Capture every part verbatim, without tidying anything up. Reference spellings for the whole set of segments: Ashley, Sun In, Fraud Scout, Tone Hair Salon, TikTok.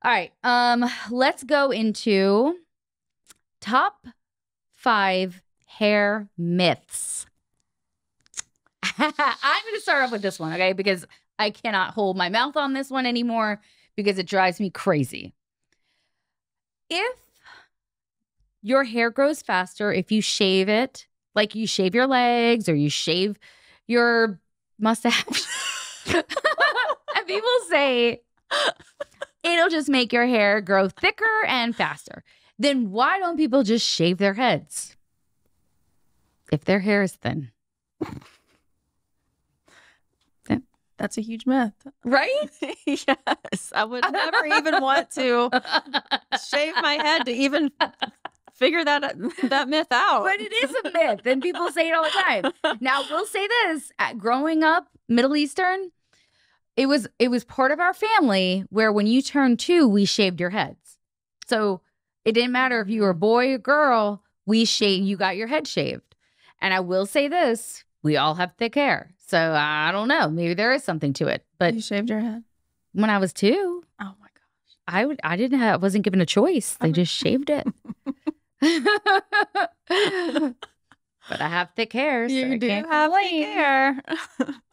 All right, um, let's go into top five hair myths. I'm gonna start off with this one, okay? Because I cannot hold my mouth on this one anymore because it drives me crazy. If your hair grows faster, if you shave it, like you shave your legs or you shave your mustache, and people say it'll just make your hair grow thicker and faster, then why don't people just shave their heads if their hair is thin? That's a huge myth. Right? Yes. I would never even want to shave my head to even figure that that myth out. But it is a myth, and people say it all the time. Now, we'll say this. At growing up Middle Eastern, it was, it was part of our family where when you turned two, we shaved your heads. So it didn't matter if you were a boy or girl, we shaved, you got your head shaved. And I will say this. We all have thick hair. So I don't know. Maybe there is something to it. But you shaved your head? When I was two. Oh my gosh. I would I didn't have I wasn't given a choice. They oh just shaved it. But I have thick hair. So you I do can't have complain. Thick hair.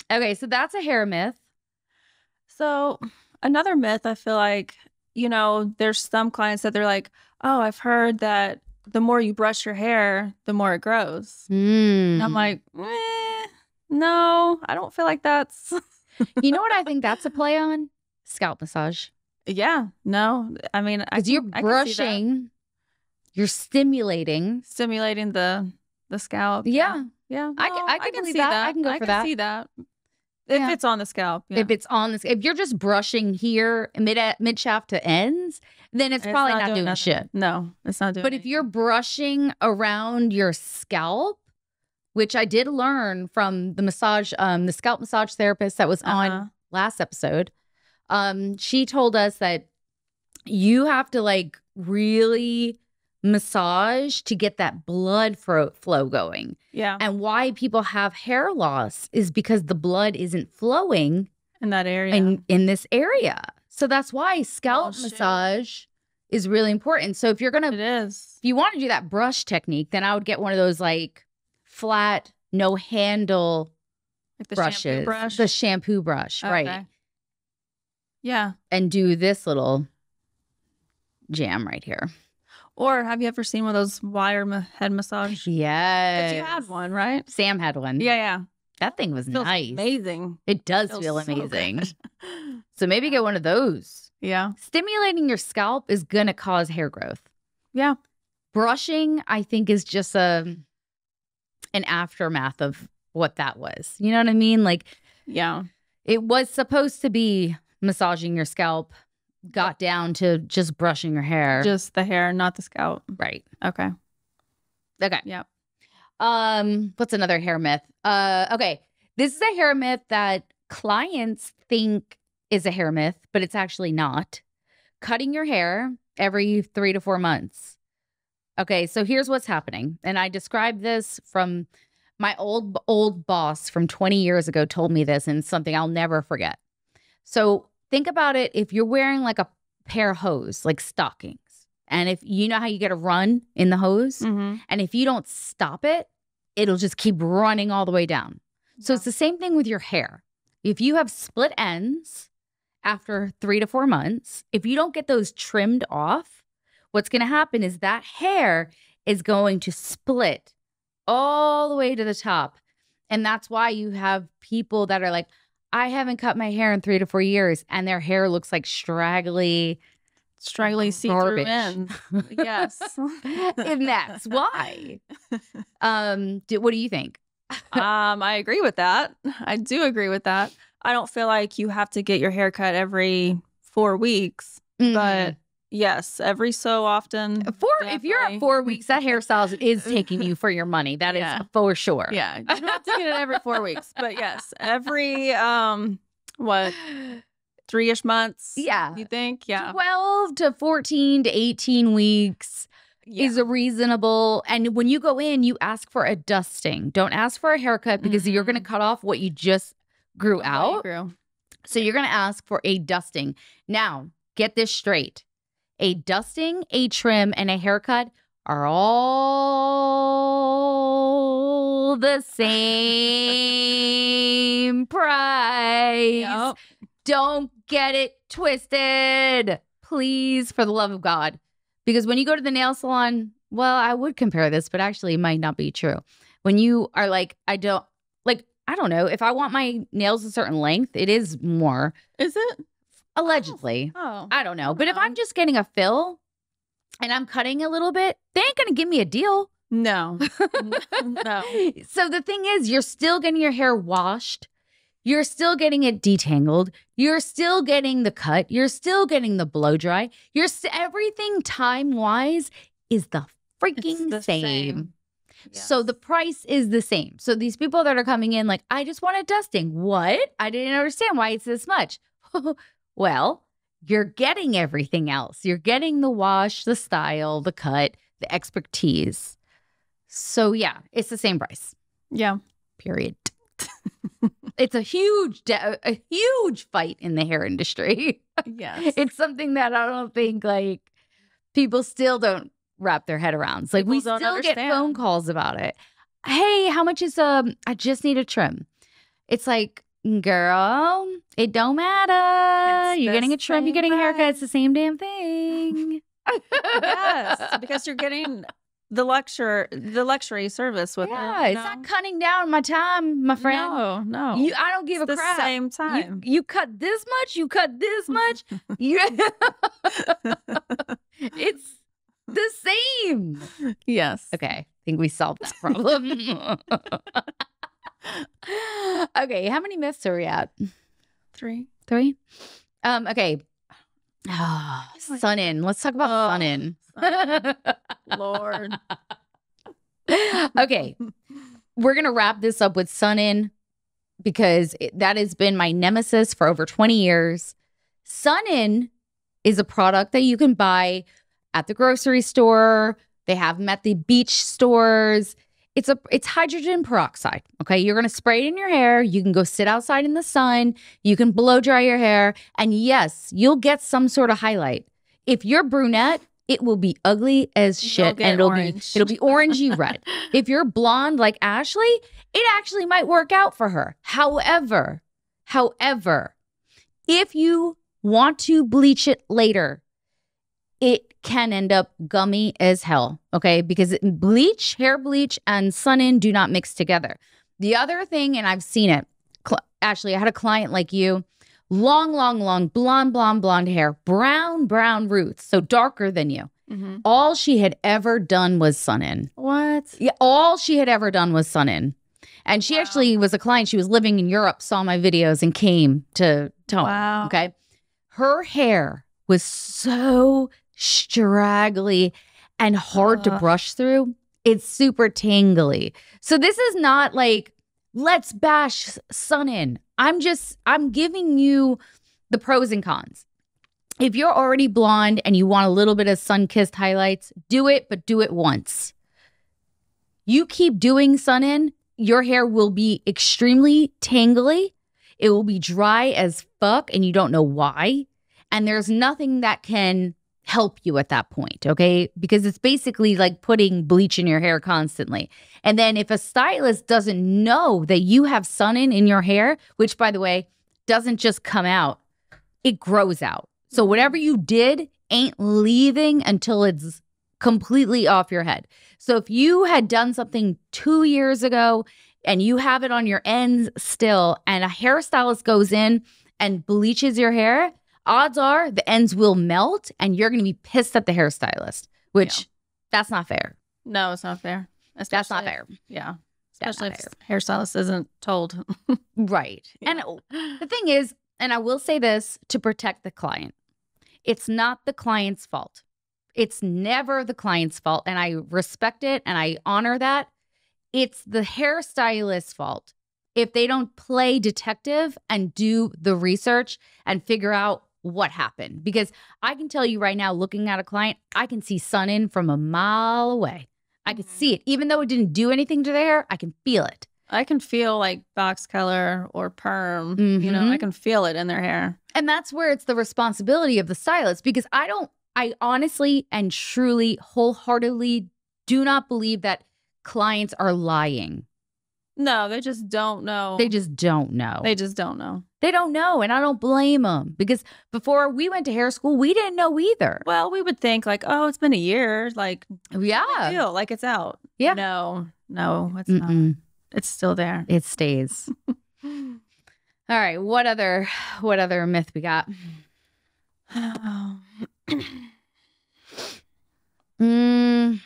Okay, so that's a hair myth. So another myth, I feel like, you know, there's some clients that they're like, oh, I've heard that the more you brush your hair, the more it grows. Mm. And I'm like, eh, no, I don't feel like that's... You know what I think that's a play on? Scalp massage. Yeah, no. I mean, I Because you're brushing, you're stimulating. Stimulating the the scalp. Yeah. Yeah. yeah no, I can, I can, I can see that. that. I can go I for can that. I can see that. If yeah. it's on the scalp. Yeah. If it's on the scalp. If you're just brushing here, mid mid shaft to ends, then it's, it's probably not, not doing, doing shit. No, it's not doing But anything. If you're brushing around your scalp, which I did learn from the massage, um, the scalp massage therapist that was uh-huh. on last episode, um, she told us that you have to like really massage to get that blood flow going. Yeah. And why people have hair loss is because the blood isn't flowing in that area. In, in this area. So that's why scalp oh, massage is really important. So if you're gonna, it is. If you want to do that brush technique, then I would get one of those like flat, no handle like the brushes. Shampoo brush? The shampoo brush, okay. right? Yeah. And do this little jam right here. Or have you ever seen one of those wire ma head massage? Yes. Because you had one, right? Sam had one. Yeah, yeah. That thing was Feels nice. amazing. It does Feels feel amazing. So, so maybe get one of those. Yeah. Stimulating your scalp is going to cause hair growth. Yeah. Brushing, I think, is just a an aftermath of what that was. You know what I mean? Like, yeah, it was supposed to be massaging your scalp. Got down to just brushing your hair. Just the hair, not the scalp. Right. Okay. Okay. Yep. Um, what's another hair myth? Uh, okay. This is a hair myth that clients think is a hair myth, but it's actually not. Cutting your hair every three to four months. Okay, so here's what's happening. And I described this from my old, old boss from twenty years ago told me this, and it's something I'll never forget. So think about it if you're wearing like a pair of hose, like stockings. And if you know how you get a run in the hose, mm-hmm. and if you don't stop it, it'll just keep running all the way down. Yeah. So it's the same thing with your hair. If you have split ends after three to four months, if you don't get those trimmed off, what's going to happen is that hair is going to split all the way to the top. And that's why you have people that are like, I haven't cut my hair in three to four years, and their hair looks like straggly, straggly see-through ends. Yes, and that's why. Um, do, what do you think? um, I agree with that. I do agree with that. I don't feel like you have to get your hair cut every four weeks, mm-hmm. but yes, every so often. Four, definitely. If you're at four weeks, that hairstylist is taking you for your money. That yeah. is for sure. Yeah, you don't have to get it every four weeks, but yes, every um, what three-ish months? Yeah, you think? Yeah, twelve to fourteen to eighteen weeks yeah. is a reasonable. And when you go in, you ask for a dusting. Don't ask for a haircut because mm-hmm. you're going to cut off what you just grew out. Grew. So you're going to ask for a dusting now. Get this straight. A dusting, a trim, and a haircut are all the same price. Yep. Don't get it twisted, please, for the love of God. Because when you go to the nail salon, well, I would compare this, but actually it might not be true. When you are like, I don't, like, I don't know. If I want my nails a certain length, it is more. Is it? Allegedly. Oh. Oh. I don't know. But oh. if I'm just getting a fill and I'm cutting a little bit, they ain't going to give me a deal. No. No. So the thing is, you're still getting your hair washed. You're still getting it detangled. You're still getting the cut. You're still getting the blow dry. You're st everything time-wise is the freaking the same. same. Yes. So the price is the same. So these people that are coming in like, I just want a dusting. What? I didn't understand why it's this much. Well, you're getting everything else. You're getting the wash, the style, the cut, the expertise. So yeah, it's the same price. Yeah. Period. It's a huge, a huge fight in the hair industry. Yes. It's something that I don't think like people still don't wrap their head around. It's like people we still understand. Get phone calls about it. Hey, how much is, um, I just need a trim. It's like, girl, it don't matter. It's you're getting a trim, you're getting a haircut. It's the same damn thing. Yes, because you're getting the lecture, the luxury service with yeah, it. Yeah, it's no. not cutting down my time, my friend. No, no. You, I don't give it's a the crap. The same time. You, you cut this much, you cut this much. you... It's the same. Yes. Okay, I think we solved that problem. Okay, how many myths are we at? Three. Three? Um, okay. Oh, like, Sun In. Let's talk about oh, Sun In. Sun In. Lord. Okay. We're going to wrap this up with Sun In because it, that has been my nemesis for over twenty years. Sun In is a product that you can buy at the grocery store. They have them at the beach stores. It's a it's hydrogen peroxide, okay? You're gonna spray it in your hair. You can go sit outside in the sun. You can blow dry your hair. And yes, you'll get some sort of highlight. If you're brunette, it will be ugly as shit. And it'll orange. be it'll be orangey red. If you're blonde like Ashley, it actually might work out for her. However, however, if you want to bleach it later, it can end up gummy as hell, okay? Because bleach, hair bleach, and Sun In do not mix together. The other thing, and I've seen it, Ashley, I had a client like you, long, long, long, blonde, blonde, blonde hair, brown, brown roots, so darker than you. Mm-hmm. All she had ever done was Sun In. What? Yeah, all she had ever done was Sun In. And she wow. actually was a client. She was living in Europe, saw my videos, and came to Tone, wow. okay? Her hair was so straggly and hard uh. to brush through. It's super tangly. So this is not like, let's bash Sun In. I'm just, I'm giving you the pros and cons. If you're already blonde and you want a little bit of sun-kissed highlights, do it, but do it once. You keep doing Sun In, your hair will be extremely tangly. It will be dry as fuck and you don't know why. And there's nothing that can help you at that point, okay? Because it's basically like putting bleach in your hair constantly. And then if a stylist doesn't know that you have Sun In in your hair, which by the way, doesn't just come out, it grows out. So whatever you did ain't leaving until it's completely off your head. So if you had done something two years ago and you have it on your ends still and a hairstylist goes in and bleaches your hair, odds are the ends will melt and you're going to be pissed at the hairstylist, which yeah. that's not fair. No, it's not fair. Especially, that's not fair. Yeah. Especially if the hairstylist isn't told. Right. Yeah. And the thing is, and I will say this to protect the client, it's not the client's fault. It's never the client's fault. And I respect it and I honor that. It's the hairstylist's fault if they don't play detective and do the research and figure out what happened. Because I can tell you right now, looking at a client, I can see Sun In from a mile away. I can mm-hmm. see it. Even though it didn't do anything to their hair, I can feel it. I can feel like box color or perm. Mm-hmm. You know, I can feel it in their hair. And that's where it's the responsibility of the stylist, because I don't, I honestly and truly wholeheartedly do not believe that clients are lying. No, they just don't know. They just don't know. They just don't know. They don't know. And I don't blame them, because before we went to hair school, we didn't know either. Well, we would think like, oh, it's been a year. Like, yeah, deal? Like it's out. Yeah. No, no, it's Mm-mm. not. It's still there. It stays. All right. What other, what other myth we got? Oh. mm, I don't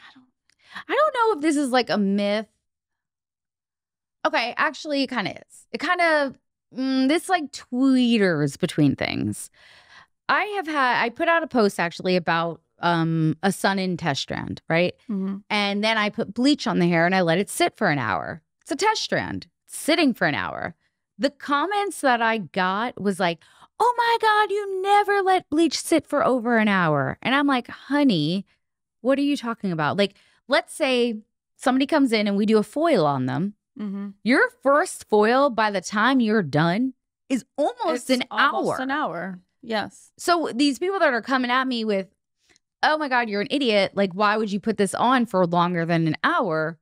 know if this is like a myth. Okay, actually, it kind of is. It kind of, mm, this like tweeters between things. I have had, I put out a post actually about um, a Sun In test strand, right? Mm-hmm. And then I put bleach on the hair and I let it sit for an hour. It's a test strand, it's sitting for an hour. The comments that I got was like, oh my God, you never let bleach sit for over an hour. And I'm like, honey, what are you talking about? Like, let's say somebody comes in and we do a foil on them. Mm-hmm. Your first foil by the time you're done is almost it's an almost hour. An hour, yes. So these people that are coming at me with, oh my God, you're an idiot. Like, why would you put this on for longer than an hour?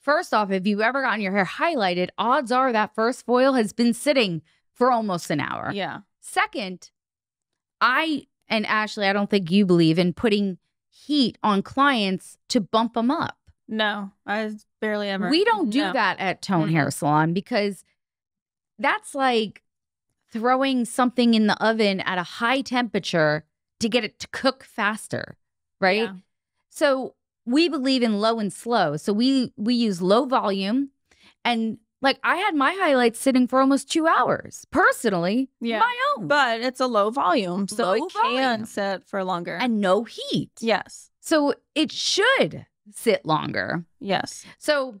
First off, if you've ever gotten your hair highlighted, odds are that first foil has been sitting for almost an hour. Yeah. Second, I, and Ashley, I don't think you believe in putting heat on clients to bump them up. No, I barely ever. We don't do no. that at Tone Hair Salon, because that's like throwing something in the oven at a high temperature to get it to cook faster, right? Yeah. So we believe in low and slow. So we, we use low volume, and like I had my highlights sitting for almost two hours personally, yeah. my own. But it's a low volume, so low it volume. can sit for longer. And no heat. Yes. So it should sit longer. Yes. So,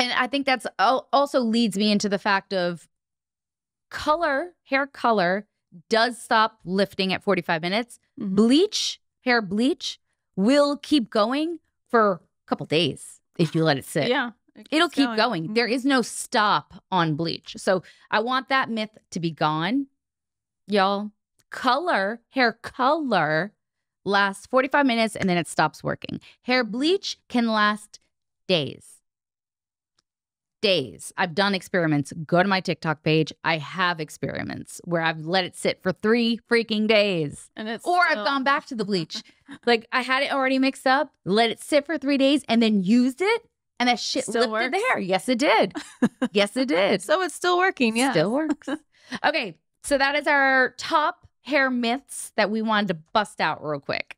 and I think that's also leads me into the fact of color, hair color does stop lifting at forty-five minutes. Mm-hmm. Bleach, hair bleach will keep going for a couple days if you let it sit. Yeah. It It'll keep going. going. Mm-hmm. There is no stop on bleach. So I want that myth to be gone. Y'all, color, hair color lasts forty-five minutes and then it stops working. Hair bleach can last days. Days. I've done experiments. Go to my TikTok page. I have experiments where I've let it sit for three freaking days. And it's or still... I've gone back to the bleach. Like I had it already mixed up, let it sit for three days and then used it. And that shit still lifted works. the hair. Yes, it did. Yes, it did. So it's still working. Yeah. Still works. Okay. So that is our top hair myths that we wanted to bust out real quick.